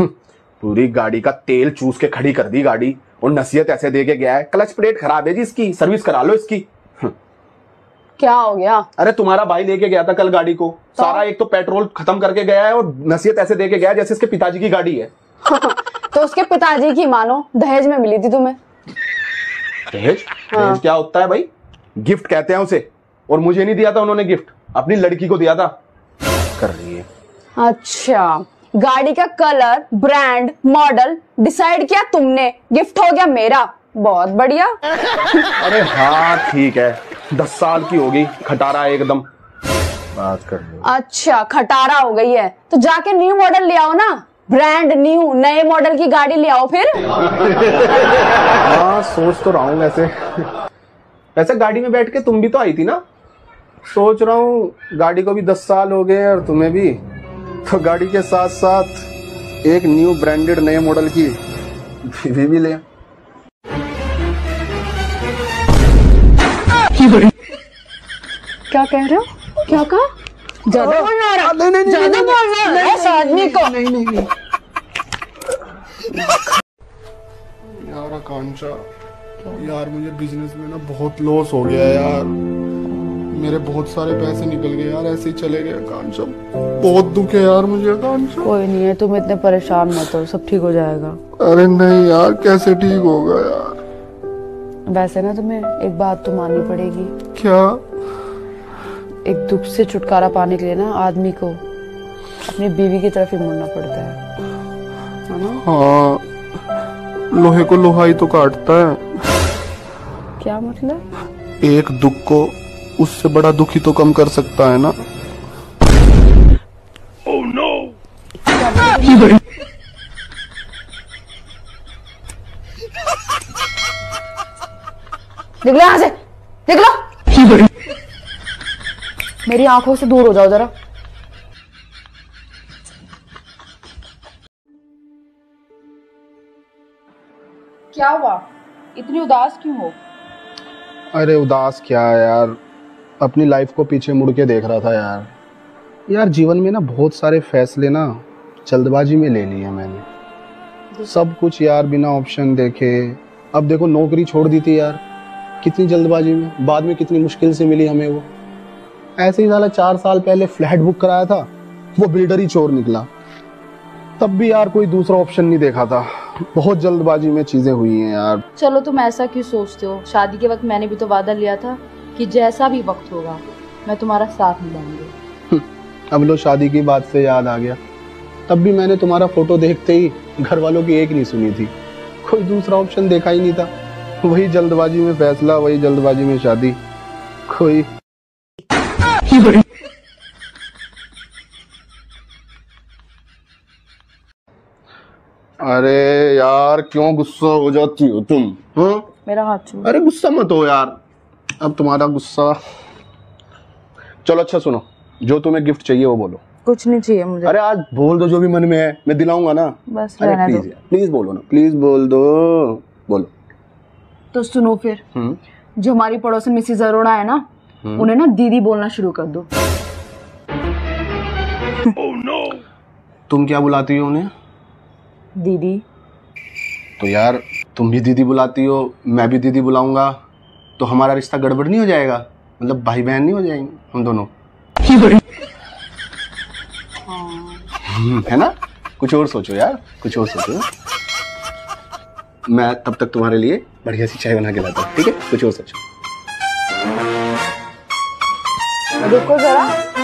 पूरी गाड़ी का तेल चूस के खड़ी कर दी गाड़ी, और नसीहत ऐसे दे के गया है क्लच प्लेट खराब है जी इसकी, सर्विस करा लो इसकी। क्या हो गया? अरे तुम्हारा भाई लेके गया था कल गाड़ी को, सारा एक तो पेट्रोल खत्म करके गया है, और नसीहत ऐसे दे के गया है जैसे इसके पिताजी की गाड़ी है। तो उसके पिताजी की मानो, दहेज में मिली थी तुम्हें। दहेज? दहेज क्या होता है भाई? गिफ्ट कहते हैं उसे, और मुझे नहीं दिया था उन्होंने गिफ्ट, अपनी लड़की को दिया था। कर रही है। अच्छा, गाड़ी का कलर, ब्रांड, मॉडल डिसाइड किया तुमने, गिफ्ट हो गया मेरा, बहुत बढ़िया। अरे हाँ ठीक है, 10 साल की होगी, खटारा एकदम बात कर रही। अच्छा खटारा हो गई है, तो जाके न्यू मॉडल ले आओ ना, ब्रांड न्यू नए मॉडल की गाड़ी ले आओ फिर। हाँ सोच तो रहा हूँ वैसे। वैसे गाड़ी में बैठ के तुम भी तो आई थी ना, सोच रहा हूँ गाड़ी को भी 10 साल हो गए और तुम्हें भी, तो गाड़ी के साथ साथ एक न्यू ब्रांडेड नए मॉडल की बीवी भी ले। क्या कह रहे हो? क्या कहा? ज्यादा बोल रहा है, ज्यादा बोल रहा है इस आदमी को। नहीं यार आकांक्षा, यार मुझे बिजनेस में ना बहुत लॉस हो गया यार, मेरे बहुत सारे पैसे निकल गए यार, ऐसे ही चले गए आकांक्षा, बहुत दुख है यार मुझे आकांक्षा। कोई नहीं है, तुम इतने परेशान मत हो, सब ठीक हो जाएगा। अरे नहीं यार कैसे ठीक होगा यार। वैसे ना तुम्हें एक बात तो माननी पड़ेगी। क्या? एक दुख से छुटकारा पाने के लिए ना आदमी को अपनी बीवी की तरफ ही मुड़ना पड़ता है ना? हाँ, लोहे को लोहा ही तो काटता है। क्या मतलब? एक दुख को उससे बड़ा दुख ही तो कम कर सकता है ना। Oh no! निकलो यहाँ से, निकलो, मेरी आंखों से दूर हो जाओ जरा। क्या हुआ, इतनी उदास क्यों हो? अरे उदास क्या यार, अपनी लाइफ को पीछे मुड़ के देख रहा था यार। यार जीवन में ना बहुत सारे फैसले ना जल्दबाजी में ले लिए मैंने, सब कुछ यार बिना ऑप्शन देखे। अब देखो नौकरी छोड़ दी थी यार, कितनी जल्दबाजी में, बाद में कितनी मुश्किल से मिली हमें वो। ऐसे ही साला 4 साल पहले फ्लैट बुक कराया था, वो बिल्डर ही चोर निकला, तब भी यार कोई दूसरा ऑप्शन नहीं देखा था, बहुत जल्दबाजी में चीजें हुई हैं यार। चलो तुम ऐसा क्यों सोचते हो, शादी के वक्त मैंने भी तो वादा लिया था कि जैसा भी वक्त होगा मैं तुम्हारा साथ निभाऊंगी। अब लो शादी की बात से याद आ गया, तब भी मैंने तुम्हारा फोटो देखते ही घर वालों की एक नहीं सुनी थी, कोई दूसरा ऑप्शन देखा ही नहीं था, वही जल्दबाजी में फैसला, वही जल्दबाजी में शादी। कोई अरे यार क्यों गुस्सा हो जाती हो तुम? हाँ मेरा हाथ छू। अरे गुस्सा मत हो यार, अब तुम्हारा गुस्सा। चलो अच्छा सुनो, जो तुम्हें गिफ्ट चाहिए वो बोलो। कुछ नहीं चाहिए मुझे। अरे आज बोल दो जो भी मन में है, मैं दिलाऊंगा ना। बस रहने दो। प्लीज बोलो ना, प्लीज बोल दो, बोलो। तो सुनो फिर, जो हमारी पड़ोसन मिसेस अरोड़ा है ना, उन्हें ना दीदी बोलना शुरू कर दो। Oh no! तुम क्या बुलाती हो उन्हें? दीदी। तो यार तुम भी दीदी बुलाती हो, मैं भी दीदी बुलाऊंगा, तो हमारा रिश्ता गड़बड़ नहीं हो जाएगा? मतलब भाई बहन नहीं हो जाएंगे हम दोनों? है ना, कुछ और सोचो यार, कुछ और सोचो। मैं तब तक तुम्हारे लिए बढ़िया सी चाय बना के लाता हूँ, ठीक है? कुछ और सोचो। रुको जरा।